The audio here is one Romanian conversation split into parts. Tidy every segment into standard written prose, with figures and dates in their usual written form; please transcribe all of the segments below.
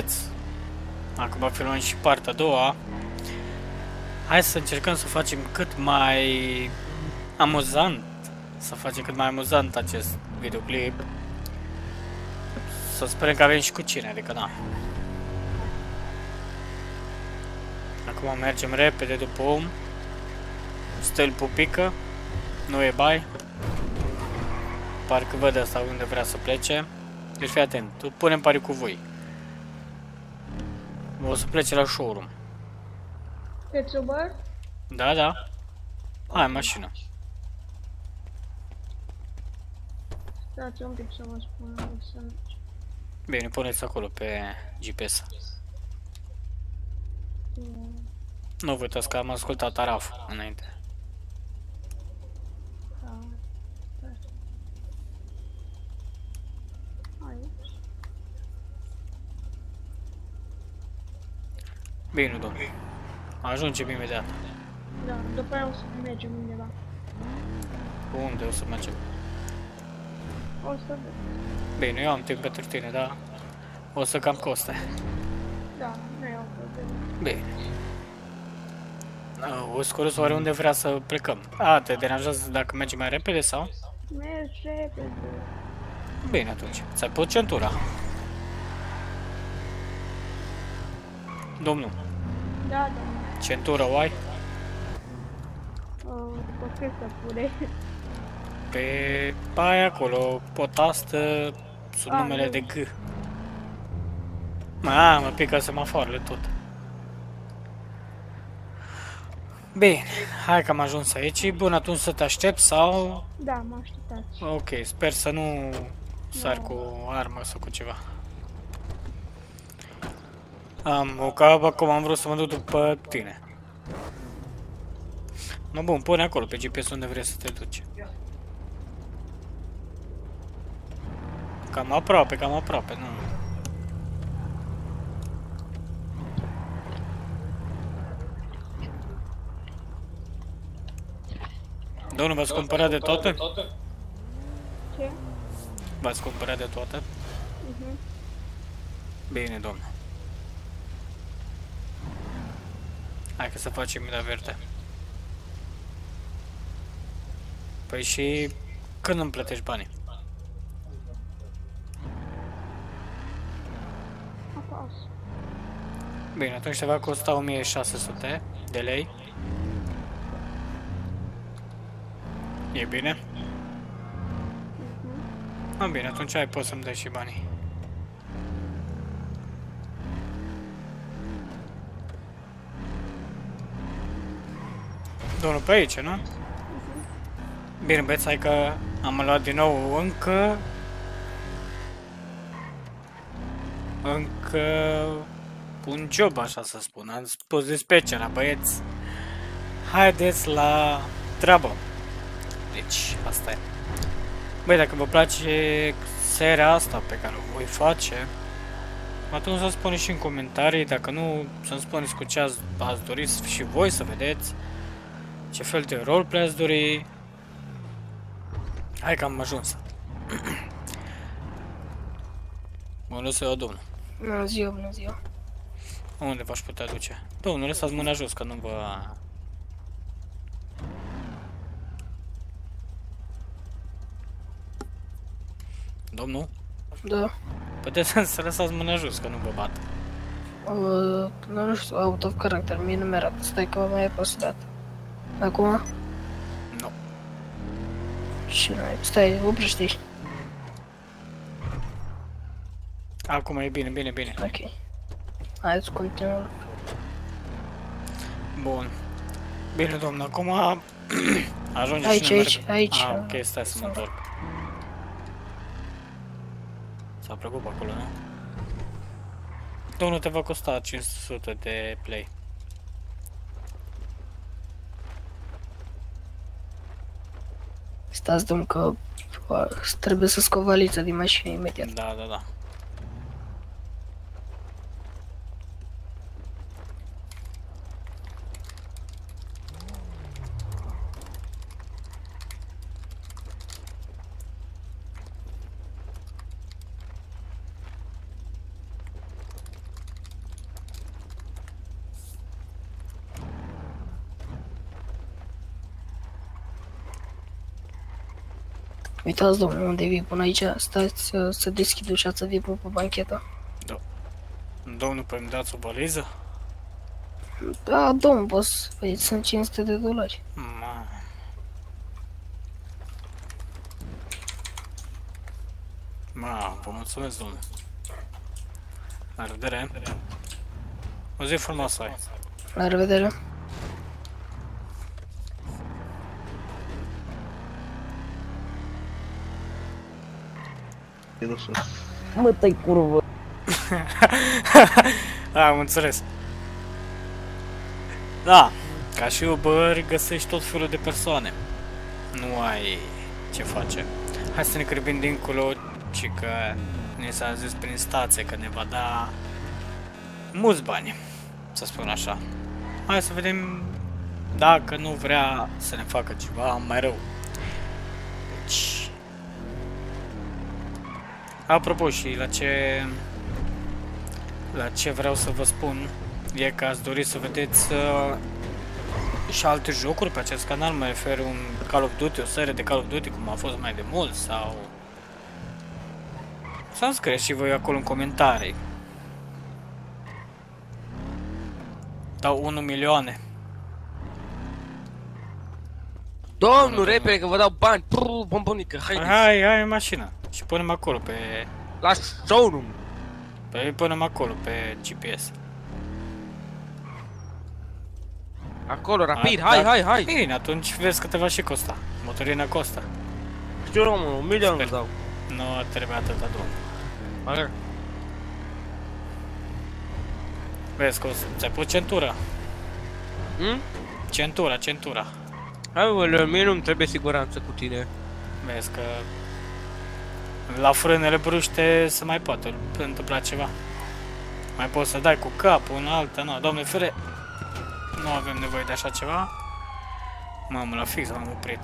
preț. Acum filmăm și partea a doua. Hai să încercăm să facem cât mai amuzant, acest videoclip. Să sperăm că avem și cu cine, adică da. Acum mergem repede după om. Stă-l pupică. Nu e bai. Parcă văd asta unde vrea să plece. Deci fii atent, tu punem pariu cu voi. O să plece la showroom. Petrobar? Da, da. Hai, mașina. Stați un pic să mă spun. Bine, puneți acolo pe GPS. Nu vă uitați că am ascultat Araf înainte. Bine, domnule. Ajungem imediat. Da, după aia o să mergem undeva. Unde o să mergem? O să vedem. Bine, eu am timp pentru tine, dar o să cam coste. Da, nu e o problemă. Bine. O scurus oare unde vrea să plecăm? A, te deranjează dacă mergi mai repede sau? Mergi repede. Bine atunci, ți-ai pus centura. Domnul. Da, domnul. Centură o ai? După cât să pune? Pe aia acolo, pe o tastă sub numele de G. Mă pică semafoarele tot. Bine, hai că am ajuns aici. Bun, atunci să te aștept sau? Da, mă așteptați. Ok, sper să nu sar cu armă sau cu ceva. Am o cap, acum am vrut să mă duc după tine. No, bun, pune acolo pe GPS unde vrei să te duci. Cam aproape, nu. Domnul, v-ați cumpărat de toate? Ce? V-ați cumpărat de toate? Bine, domnul. Hai că să facem mila verde. Păi și când îmi plătești banii? Acasă. Bine, atunci se va costa 1600 de lei. E bine? Bine, atunci ai poți să-mi dai și banii. Domnul, pe aici, nu? Bine, băieți, hai că am luat din nou încă un job, așa să spun. Am spus dispecera, băieți. Haideți la treabă. Deci, asta e. Băi, dacă vă place seria asta pe care o voi face, atunci să-mi spuneți și în comentarii, dacă nu, să-mi spuneți cu ce ați dorit și voi să vedeți. Ce fel de roleplay ați dori? Hai că am ajuns. Bună ziua, domnul. Bună ziua, bună ziua. Unde v-aș putea duce? Domnul, lăsați mâna jos, că nu vă... Domnul? Da. Puteți să lăsați mâna jos, că nu vă bat. Nu știu, out of character, mie nu mi-arată. Stai că mai e postat. Acum? Nu. Și noi, stai, oprește-i. Acum e bine, bine. Ok. Hai să continuăm. Bun. Bine, domnul, acum ajunge aici, și aici. Ah, ok, stai să mă întorc. S-a plăcut pe acolo, nu? Domnul, te va costa 500 de play. Stați, domn, că trebuie să scot valița din mașină imediat. Da, da. Uitați, domnule, unde vii până aici, stați să deschid ușa, să vii pe bancheta. Da. Domnul, păi îmi dați o baliză? Da, domn, boss, păi sunt $500. Ma. Ma, vă mulțumesc, domnule. La revedere. O zi frumoasă ai. La revedere. Mă tăi curvă. Am înțeles. Da, ca și Uber găsești tot felul de persoane. Nu ai ce face. Hai să ne cărbim dincolo, ci că ne s-a zis prin stație că ne va da mulți bani, să spun așa. Hai să vedem dacă nu vrea să ne facă ceva mai rău. Deci... Apropo, și la ce vreau să vă spun e că ați dori să vedeți și alte jocuri pe acest canal, mă refer un Call of Duty, o serie de Call of Duty cum a fost mai de mult, sau să-mi scrieți și voi acolo în comentarii. Dau 1 milioane. Domnul, repede că vă dau bani, pru, bombonică, haide. Hai, mașina. Și punem acolo pe... La showroom! Păi punem acolo pe GPS. Acolo, rapid, hai! Bine, atunci vezi că te va și costa. Motorina costa. Știu, omul, 1 milion îți dau. Nu trebuie atâta, domnul. Vezi că o să... Ți-ai pus centura? Centura. Hai, bă, mie nu-mi trebuie siguranță cu tine. Vezi că... La frânele bruște se mai poate întâmpla ceva. Mai poți să dai cu capul, una alta, nu, doamne fere. Nu avem nevoie de așa ceva. Mamă, la fix am oprit.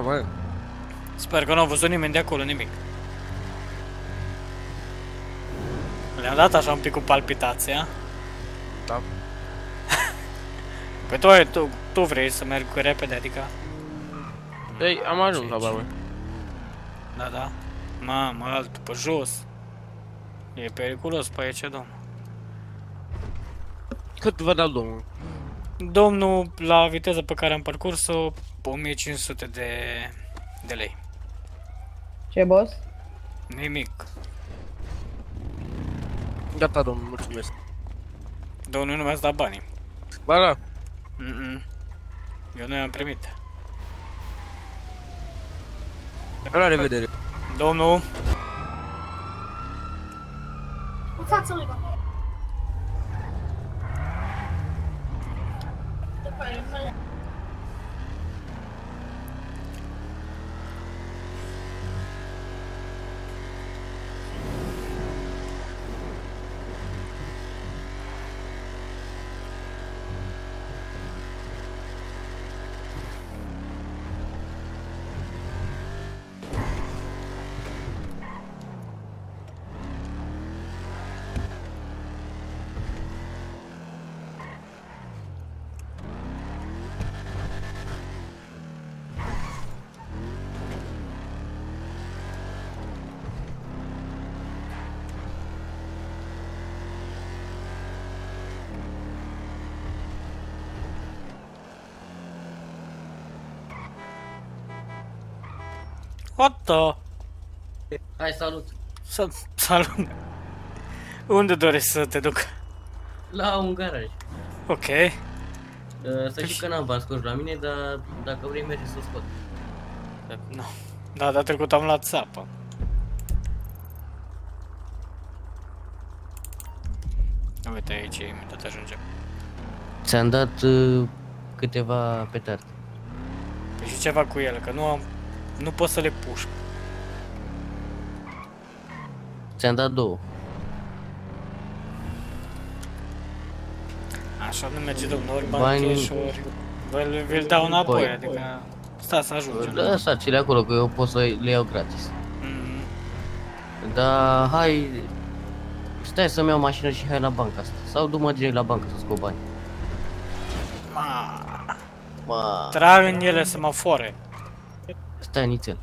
Bă. Sper că nu a văzut nimeni de acolo, nimic. Le-am dat așa un pic cu palpitația. Da. Păi tu vrei să merg repede, adică... Ei, am ajuns la barbă. Da. Mamă, altul pe jos. E periculos pe aici, domnul. Cât vă dau, domnul? Domnul, la viteza pe care am parcurs-o, 1500 de lei. Ce, boss? Nimic. Gata, domnul, mulțumesc. Domnul, nu mi-ați dat banii. Ba da. Eu nu i-am primit. La revedere. Domnul. Uitați-l. What? Hai, salut! Salut! Unde dorești să te duc? La un garaj. Ok. Să știi că n-am bani scoși la mine, dar dacă vrei mergi să o scot. No. Da, dar trecut am luat țapă. Uite aici, imediat ajungem. Ți-am dat câteva petarde. Păi și ceva cu ele, că nu pot să le pușc. Ți-am dat 2. Așa nu merge, domnul, ori bani și ori... Vi-l dau înapoi, adică... Stai să ajungem. Lăsați-le acolo, că eu pot să le iau gratis. Dar hai... Stai să-mi iau mașină și hai la banca asta. Sau du-mă direct la bancă să scot bani. Trag în ele să mă fore. Stai nițel.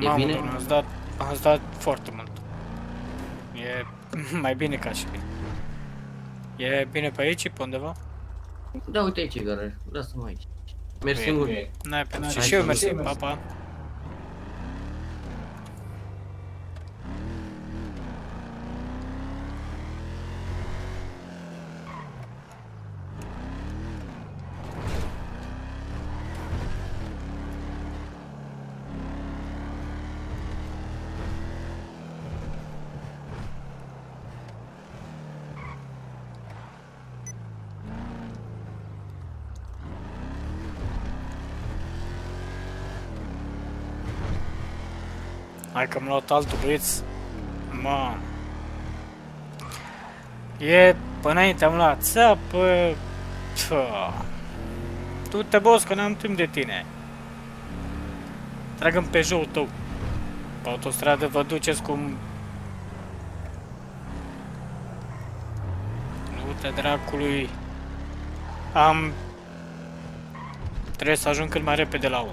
E bine? Doamne, ați dat foarte mult. E mai bine ca și bine. E bine pe aici, pe undeva? Da, uite aici, garaj. Lasă-mă aici. Mersi singur. N-ai pe nare. Și eu mersi, pa, pa. Hai că am luat altul băieți. Mă. E, până înainte am luat țapă. Tu te boss că n-am timp de tine. Trag în Peugeot-ul tău. Pe autostradă vă duceți cum... Du-te dracului. Am... Trebuie să ajung cât mai repede la 1.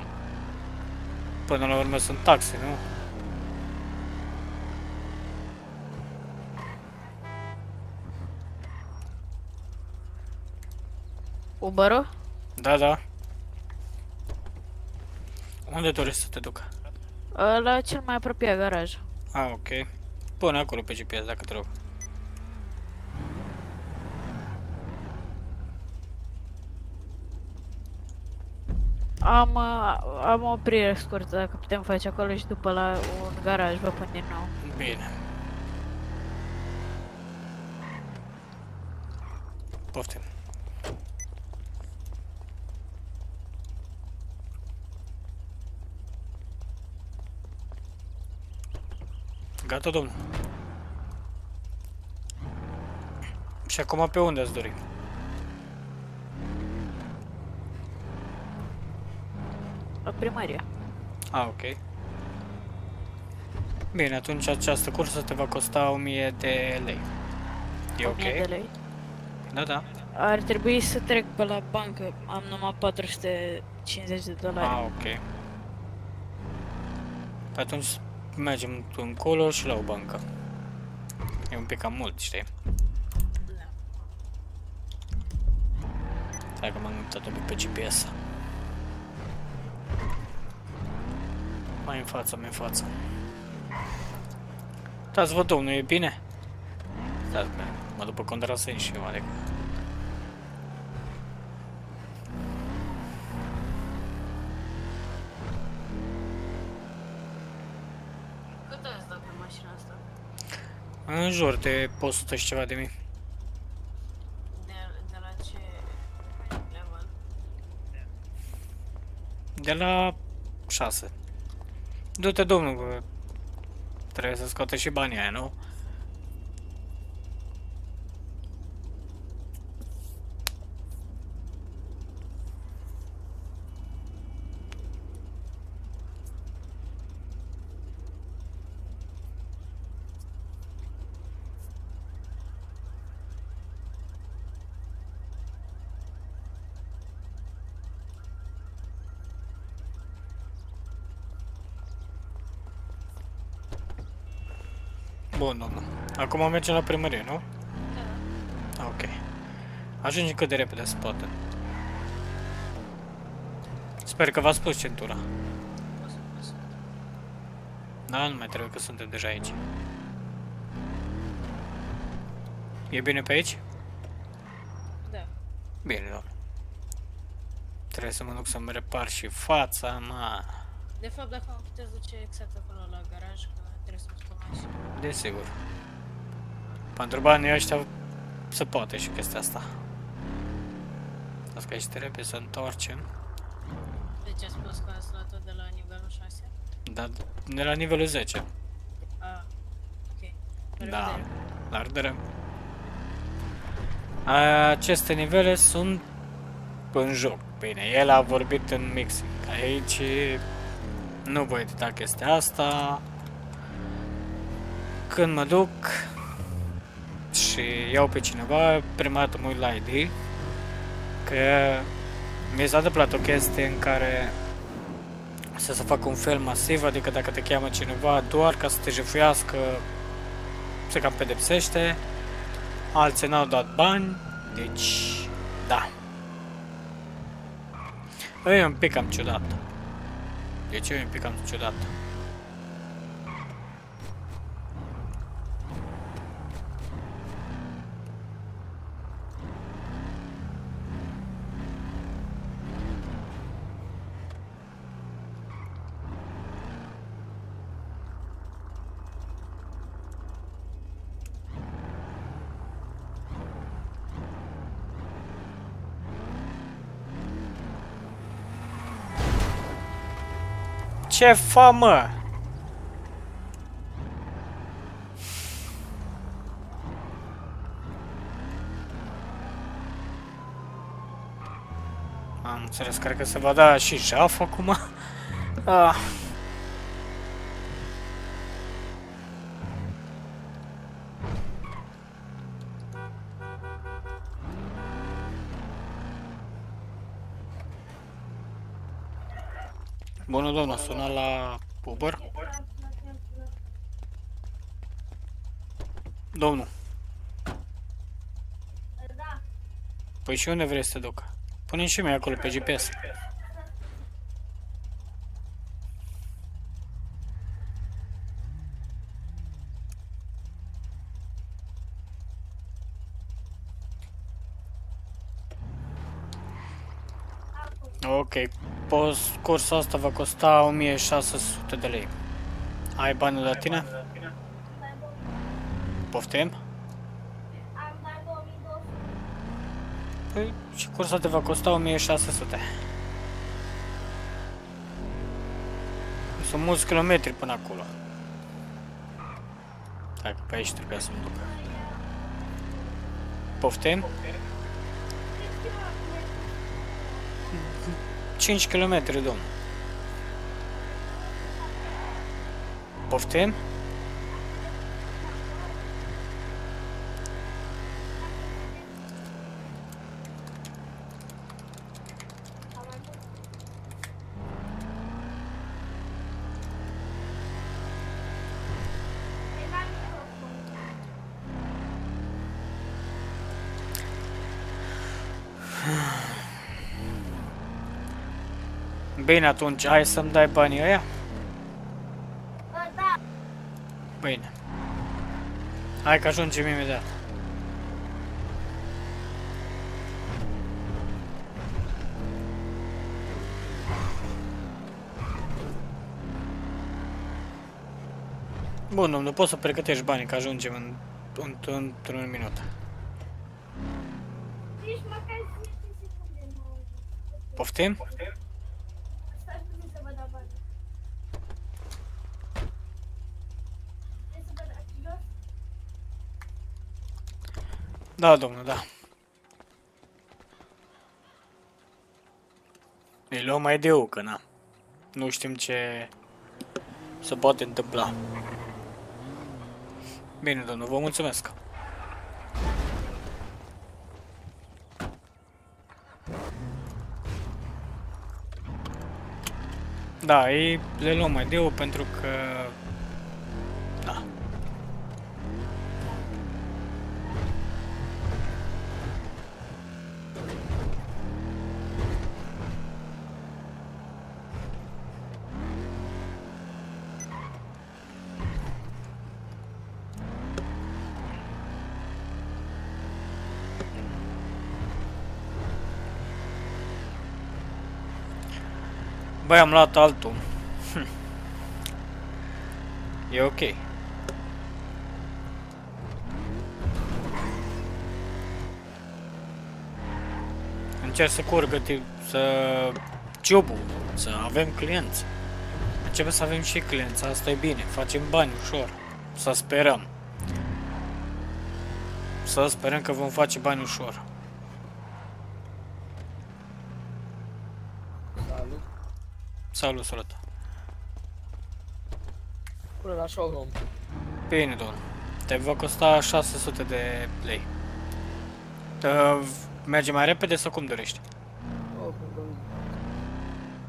Până la urmă sunt taxe, nu? Uber-ul? Da, da. Unde dorești să te duc? La cel mai apropiat garaj. Ah, ok. Pune acolo pe GPS dacă te rog. Am o oprire scurtă, dacă putem face acolo și după la un garaj vă pun din nou. Bine. Poftim. Gata, domnul. Și acum pe unde ați dori? La primărie. Ah, ok. Bine, atunci această cursă te va costa 1000 de lei. E ok? 1000 de lei? Da, da. Ar trebui să trec pe la bancă, am numai 450 de dolari. Ah, ok. Atunci... Mergem încolo și la o bancă. E un pic cam mult, știi? Hai că m-am uitat-o pe GPS. Mai în față, mai în față. Stați-vă, domnul, e bine? Stați, mă duc pe contrasens și eu, adică. În jur de 100 și ceva de mii. De la ce level? De la 6. Du-te, domnul, că trebuie să scoate și banii aia, nu? Bun, domnul. Acum mergem la primărie, nu? Da. Ok. Ajungem cât de repede se poate. Sper că v-ați pus centura. Da, nu mai trebuie că suntem deja aici. E bine pe aici? Da. Bine, domnul. Trebuie să mă duc să-mi repar și fața, mă. De fapt, dacă mă puteți duce exact acolo la garaj, că trebuie să mă duc. Desigur. Pentru banii ăștia se poate și chestia asta. Asta că aici trebuie să întoarcem. Deci ați spus că ați luat-o de la nivelul 6? Da, de la nivelul 10. Ah, ok. Da, la ardere. Aceste nivele sunt în joc. Bine, el a vorbit în mixing. Aici nu voi edita chestia asta. Când mă duc și iau pe cineva, prima dată mă uit la ID, că mi s-a întâmplat o chestie în care Asta să facă un fel masiv, adică dacă te cheamă cineva doar ca să te jefuiască, se cam pedepsește. Alții n-au dat bani, deci da. E un pic cam ciudat. Deci e un pic cam ciudat. Ce fa, mă? Am înțeles, cred că se va da și jaf acum. Bună, doamnă, sună la Uber? Domnul. Da. Păi și unde vrei să te duc? Pune și mie acolo pe GPS. Ok. Cursul asta va costa 1600 de lei. Ai bani la tine? Poftim? Păi, și cursul te va costa 1600. Sunt mulți kilometri până acolo. Hai că pe aici trebuia să-mi duc. Poftim? 5 km, domnul. Poftim? Bine, atunci, hai să-mi dai banii ăia? Da. Bine. Hai că ajungem imediat. Bun, domnule, poți să pregătești banii, că ajungem într-un minut. Poftim? Da, domnule, da. Îi luăm mai de eu, că na. Nu știm ce se poate întâmpla. Bine, domnule, vă mulțumesc. Da, le luăm mai de eu pentru că... Băi, am luat altul. E ok. Încerc să curgă, jobul, să avem clienți. Începem să avem și clienți, asta e bine, facem bani ușor. Să sperăm. Să sperăm că vom face bani ușor. Salut, salut. Pune la showroom. Bine, domnule. Te va costa 600 de lei. Merge mai repede sau cum dorești?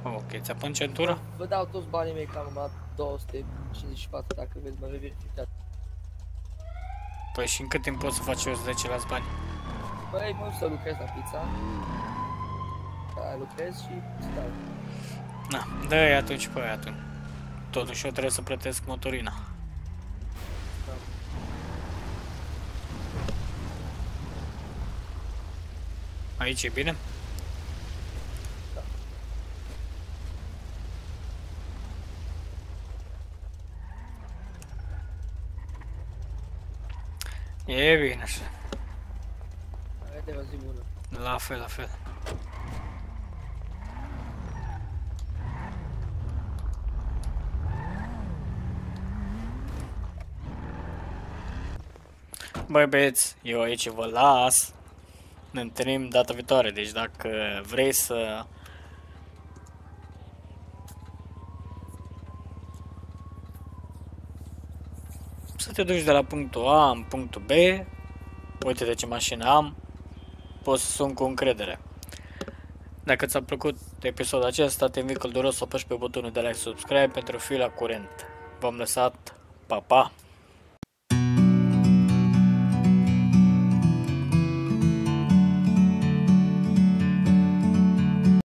Ok. ok, ți-a pun centura? Da, vă dau toți banii mei, că am luat 254 dacă veți, mă revertificați. Păi și în cât timp poți să faci eu de ceilalți bani? Păi mă să lucrez la pizza. Da, lucrez și stau. Na, dă-i atunci, păi atunci. Totuși eu trebuie să plătesc motorina. Aici e bine? Da. E bine așa. Aveți o zi bună. La fel, la fel. Băi băieți, eu aici vă las. Ne întâlnim data viitoare, deci dacă vrei să... să te duci de la punctul A în punctul B, uite de ce mașină am, poți să sun cu încredere. Dacă ți-a plăcut episodul acesta, te invit călduros să apeși pe butonul de like, subscribe pentru a fi la curent. V-am lăsat, pa, pa!